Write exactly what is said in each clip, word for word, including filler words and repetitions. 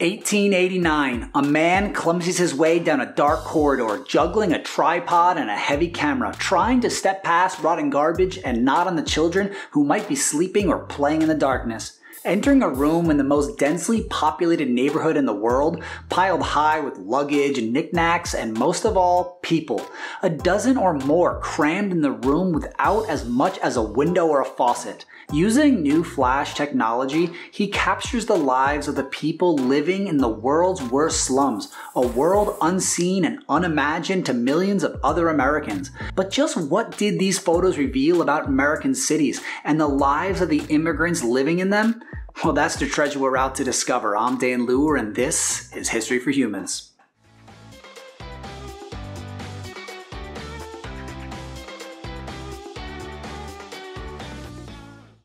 eighteen eighty-nine, a man clumsies his way down a dark corridor, juggling a tripod and a heavy camera, trying to step past rotting garbage and not on the children who might be sleeping or playing in the darkness. Entering a room in the most densely populated neighborhood in the world, piled high with luggage, knickknacks, and most of all, people. A dozen or more crammed in the room without as much as a window or a faucet. Using new flash technology, he captures the lives of the people living in the world's worst slums, a world unseen and unimagined to millions of other Americans. But just what did these photos reveal about American cities and the lives of the immigrants living in them? Well, that's the treasure we're out to discover. I'm Dan Luer, and this is History for Humans.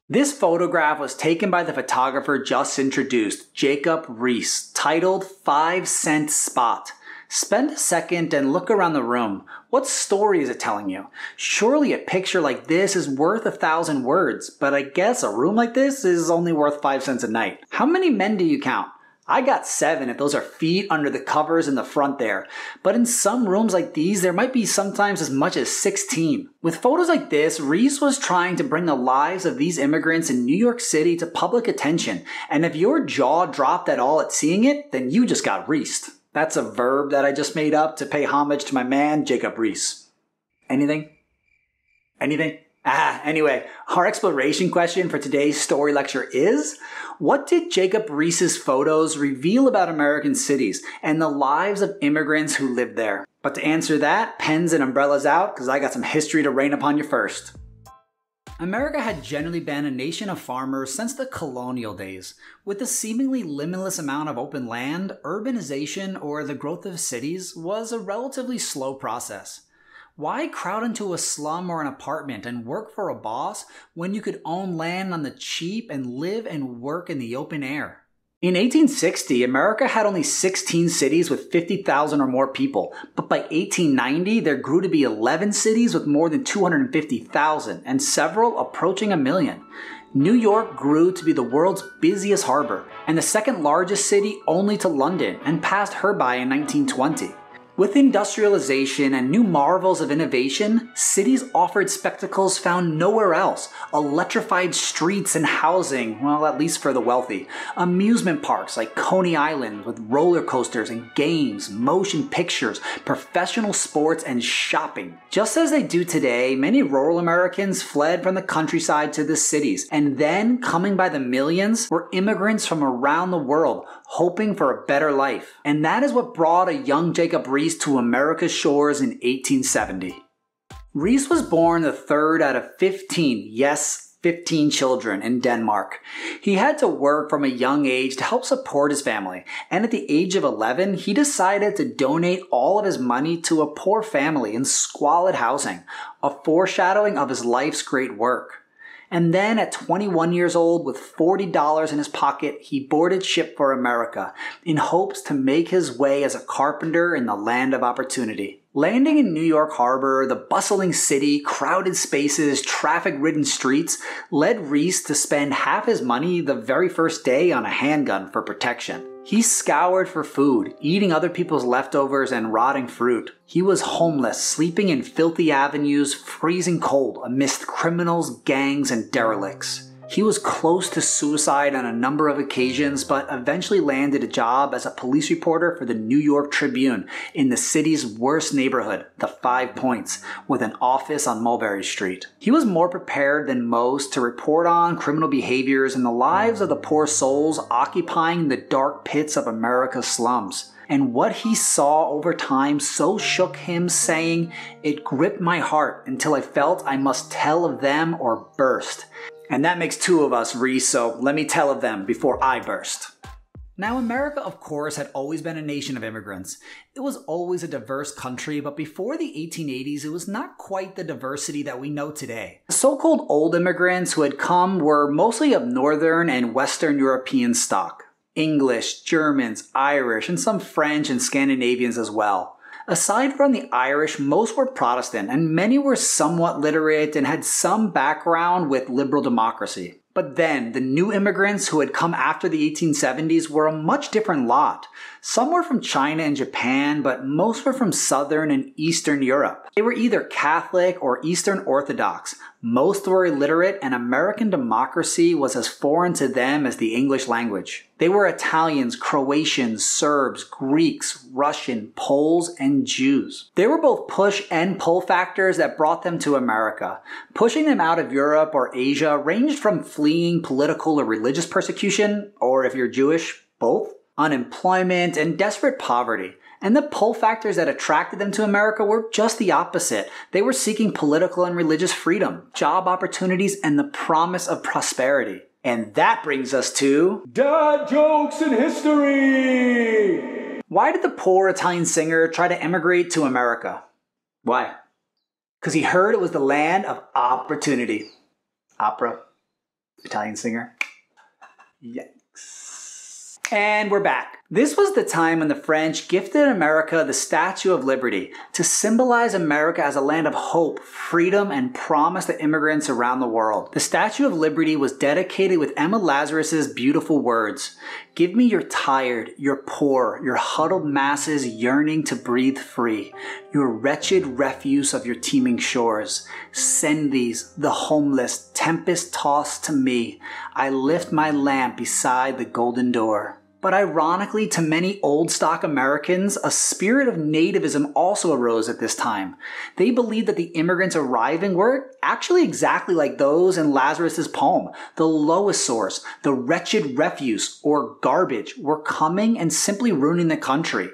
This photograph was taken by the photographer just introduced, Jacob Riis, titled Five Cent Spot. Spend a second and look around the room. What story is it telling you? Surely a picture like this is worth a thousand words, but I guess a room like this is only worth five cents a night. How many men do you count? I got seven if those are feet under the covers in the front there. But in some rooms like these, there might be sometimes as much as sixteen. With photos like this, Riis was trying to bring the lives of these immigrants in New York City to public attention. And if your jaw dropped at all at seeing it, then you just got Riised. That's a verb that I just made up to pay homage to my man, Jacob Riis. Anything? Anything? Ah, anyway, our exploration question for today's story lecture is, what did Jacob Riis's photos reveal about American cities and the lives of immigrants who lived there? But to answer that, pens and umbrellas out, because I got some history to rain upon you first. America had generally been a nation of farmers since the colonial days. With a seemingly limitless amount of open land, urbanization, or the growth of cities, was a relatively slow process. Why crowd into a slum or an apartment and work for a boss when you could own land on the cheap and live and work in the open air? In eighteen sixty, America had only sixteen cities with fifty thousand or more people, but by eighteen ninety, there grew to be eleven cities with more than two hundred fifty thousand, and several approaching a million. New York grew to be the world's busiest harbor, and the second largest city only to London, and passed her by in nineteen twenty. With industrialization and new marvels of innovation, cities offered spectacles found nowhere else. Electrified streets and housing, well, at least for the wealthy. Amusement parks like Coney Island with roller coasters and games, motion pictures, professional sports, and shopping. Just as they do today, many rural Americans fled from the countryside to the cities, and then, coming by the millions, were immigrants from around the world, hoping for a better life. And that is what brought a young Jacob Riis to America's shores in eighteen seventy. Riis was born the third out of fifteen, yes, fifteen children in Denmark. He had to work from a young age to help support his family, and at the age of eleven, he decided to donate all of his money to a poor family in squalid housing, a foreshadowing of his life's great work. And then at twenty-one years old, with forty dollars in his pocket, he boarded ship for America in hopes to make his way as a carpenter in the land of opportunity. Landing in New York Harbor, the bustling city, crowded spaces, traffic-ridden streets, led Riis to spend half his money the very first day on a handgun for protection. He scoured for food, eating other people's leftovers and rotting fruit. He was homeless, sleeping in filthy avenues, freezing cold amidst criminals, gangs, and derelicts. He was close to suicide on a number of occasions, but eventually landed a job as a police reporter for the New York Tribune in the city's worst neighborhood, the Five Points, with an office on Mulberry Street. He was more prepared than most to report on criminal behaviors and the lives of the poor souls occupying the dark pits of America's slums. And what he saw over time so shook him, saying, "It gripped my heart until I felt I must tell of them or burst." And that makes two of us, Riis, so let me tell of them before I burst. Now, America, of course, had always been a nation of immigrants. It was always a diverse country, but before the eighteen eighties, it was not quite the diversity that we know today. The so-called old immigrants who had come were mostly of Northern and Western European stock. English, Germans, Irish, and some French and Scandinavians as well. Aside from the Irish, most were Protestant, and many were somewhat literate and had some background with liberal democracy. But then, the new immigrants who had come after the eighteen seventies were a much different lot. Some were from China and Japan, but most were from Southern and Eastern Europe. They were either Catholic or Eastern Orthodox. Most were illiterate, and American democracy was as foreign to them as the English language. They were Italians, Croatians, Serbs, Greeks, Russian, Poles, and Jews. They were both push and pull factors that brought them to America. Pushing them out of Europe or Asia ranged from fleeing political or religious persecution, or if you're Jewish, both, unemployment, and desperate poverty. And the pull factors that attracted them to America were just the opposite. They were seeking political and religious freedom, job opportunities, and the promise of prosperity. And that brings us to Dad Jokes in History! Why did the poor Italian singer try to emigrate to America? Why? Because he heard it was the land of opportunity. Opera. Italian singer. Yikes. And we're back. This was the time when the French gifted America the Statue of Liberty to symbolize America as a land of hope, freedom, and promise to immigrants around the world. The Statue of Liberty was dedicated with Emma Lazarus's beautiful words, "Give me your tired, your poor, your huddled masses yearning to breathe free, your wretched refuse of your teeming shores. Send these, the homeless, tempest-tossed to me. I lift my lamp beside the golden door." But ironically, to many old stock Americans, a spirit of nativism also arose at this time. They believed that the immigrants arriving were actually exactly like those in Lazarus's poem. The lowest source, the wretched refuse, or garbage, were coming and simply ruining the country.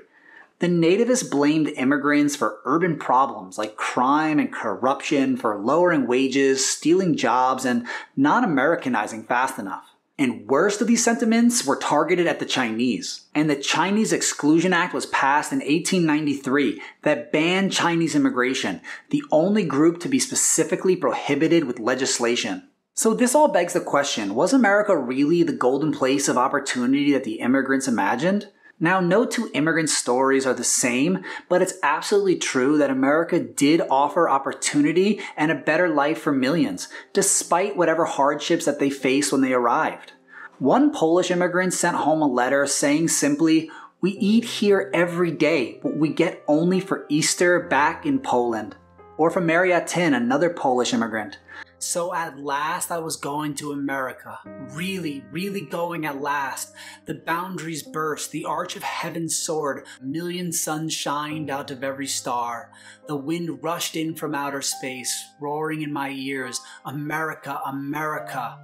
The nativists blamed immigrants for urban problems like crime and corruption, for lowering wages, stealing jobs, and not Americanizing fast enough. And worst of these sentiments were targeted at the Chinese. And the Chinese Exclusion Act was passed in eighteen ninety-three that banned Chinese immigration, the only group to be specifically prohibited with legislation. So this all begs the question, was America really the golden place of opportunity that the immigrants imagined? Now, no two immigrant stories are the same, but it's absolutely true that America did offer opportunity and a better life for millions, despite whatever hardships that they faced when they arrived. One Polish immigrant sent home a letter saying simply, "We eat here every day, but we get only for Easter back in Poland." Or from Mariatin, another Polish immigrant, "So at last I was going to America, really, really going at last. The boundaries burst, the arch of heaven soared, a million suns shined out of every star. The wind rushed in from outer space, roaring in my ears, America, America."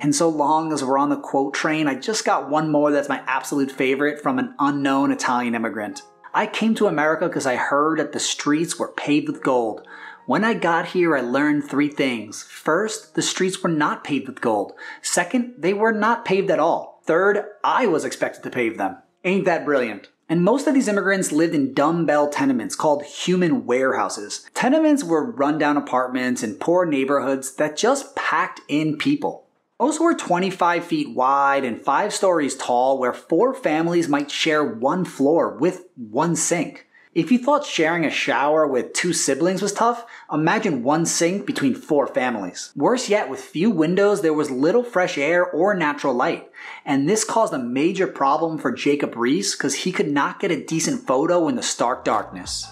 And so long as we're on the quote train, I just got one more that's my absolute favorite from an unknown Italian immigrant. "I came to America because I heard that the streets were paved with gold. When I got here, I learned three things. First, the streets were not paved with gold. Second, they were not paved at all. Third, I was expected to pave them." Ain't that brilliant? And most of these immigrants lived in dumbbell tenements called human warehouses. Tenements were rundown apartments in poor neighborhoods that just packed in people. Most were twenty-five feet wide and five stories tall, where four families might share one floor with one sink. If you thought sharing a shower with two siblings was tough, imagine one sink between four families. Worse yet, with few windows, there was little fresh air or natural light. And this caused a major problem for Jacob Riis because he could not get a decent photo in the stark darkness.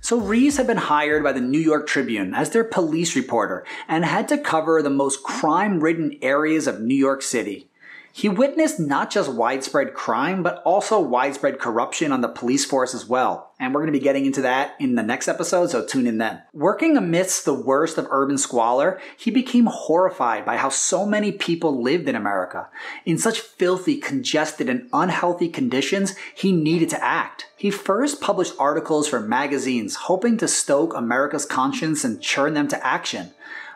So Riis had been hired by the New York Tribune as their police reporter and had to cover the most crime-ridden areas of New York City. He witnessed not just widespread crime, but also widespread corruption on the police force as well. And we're going to be getting into that in the next episode, so tune in then. Working amidst the worst of urban squalor, he became horrified by how so many people lived in America. In such filthy, congested, and unhealthy conditions, he needed to act. He first published articles for magazines, hoping to stoke America's conscience and churn them to action.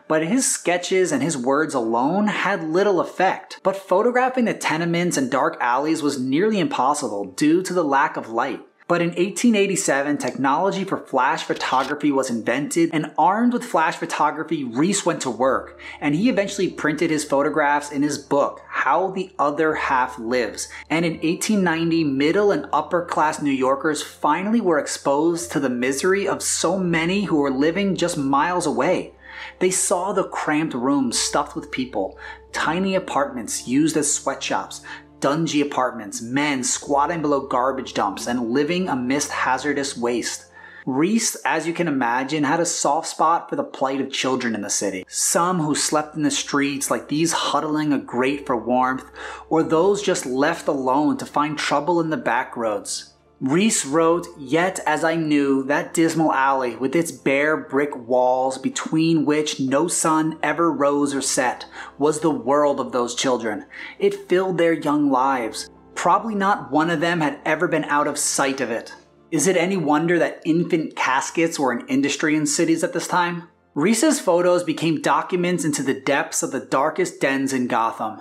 But his sketches and his words alone had little effect. But photographing the tenements and dark alleys was nearly impossible due to the lack of light. But in eighteen eighty-seven, technology for flash photography was invented, and armed with flash photography, Riis went to work, and he eventually printed his photographs in his book, How the Other Half Lives. And in eighteen ninety, middle and upper class New Yorkers finally were exposed to the misery of so many who were living just miles away. They saw the cramped rooms stuffed with people, tiny apartments used as sweatshops, dingy apartments, men squatting below garbage dumps and living amidst hazardous waste. Riis, as you can imagine, had a soft spot for the plight of children in the city. Some who slept in the streets, like these huddling a grate for warmth, or those just left alone to find trouble in the back roads. Riis wrote, "Yet, as I knew, that dismal alley, with its bare brick walls between which no sun ever rose or set, was the world of those children. It filled their young lives. Probably not one of them had ever been out of sight of it." Is it any wonder that infant caskets were an industry in cities at this time? Riis's photos became documents into the depths of the darkest dens in Gotham.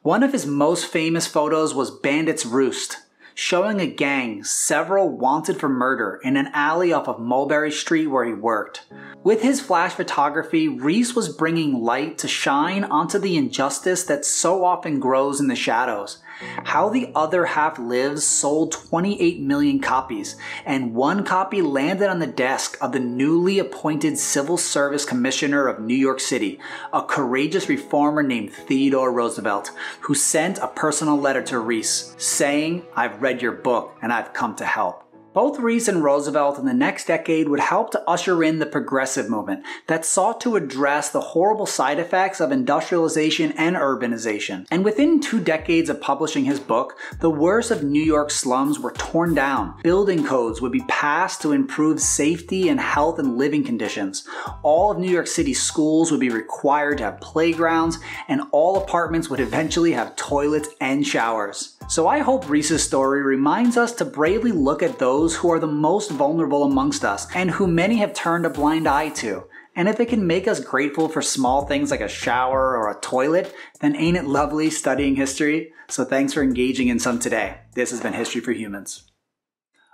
One of his most famous photos was Bandit's Roost, showing a gang, several wanted for murder, in an alley off of Mulberry Street where he worked. With his flash photography, Riis was bringing light to shine onto the injustice that so often grows in the shadows. How the Other Half Lives sold twenty-eight million copies, and one copy landed on the desk of the newly appointed Civil Service Commissioner of New York City, a courageous reformer named Theodore Roosevelt, who sent a personal letter to Riis, saying, "I've read your book and I've come to help." Both Riis and Roosevelt in the next decade would help to usher in the progressive movement that sought to address the horrible side effects of industrialization and urbanization. And within two decades of publishing his book, the worst of New York's slums were torn down. Building codes would be passed to improve safety and health and living conditions. All of New York City schools would be required to have playgrounds, and all apartments would eventually have toilets and showers. So I hope Riis's story reminds us to bravely look at those who are the most vulnerable amongst us and who many have turned a blind eye to. And if it can make us grateful for small things like a shower or a toilet, then ain't it lovely studying history? So thanks for engaging in some today. This has been History for Humans.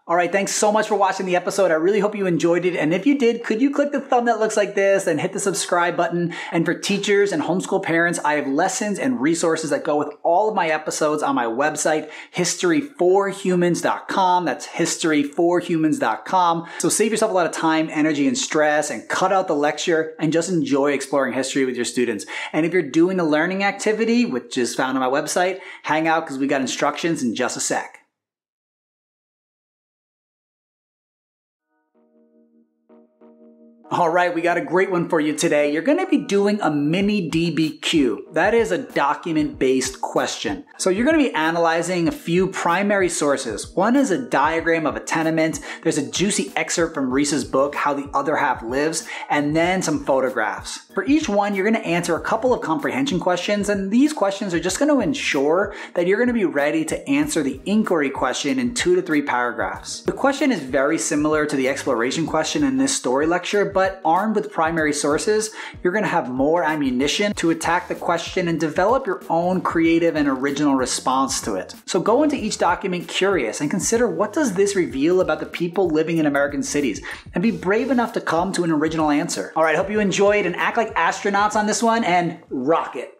All right, thanks so much for watching the episode. I really hope you enjoyed it. And if you did, could you click the thumb that looks like this and hit the subscribe button? And for teachers and homeschool parents, I have lessons and resources that go with all of my episodes on my website, history for humans dot com. That's history for humans dot com. So save yourself a lot of time, energy, and stress, and cut out the lecture and just enjoy exploring history with your students. And if you're doing the learning activity, which is found on my website, hang out because we got instructions in just a sec. All right, we got a great one for you today. You're gonna be doing a mini D B Q. That is a document-based question. So you're gonna be analyzing a few primary sources. One is a diagram of a tenement. There's a juicy excerpt from Riis's book, How the Other Half Lives, and then some photographs. For each one, you're gonna answer a couple of comprehension questions, and these questions are just gonna ensure that you're gonna be ready to answer the inquiry question in two to three paragraphs. The question is very similar to the exploration question in this story lecture, but But armed with primary sources, you're going to have more ammunition to attack the question and develop your own creative and original response to it. So go into each document curious and consider, what does this reveal about the people living in American cities? And be brave enough to come to an original answer. All right, hope you enjoyed, and act like astronauts on this one and rock it.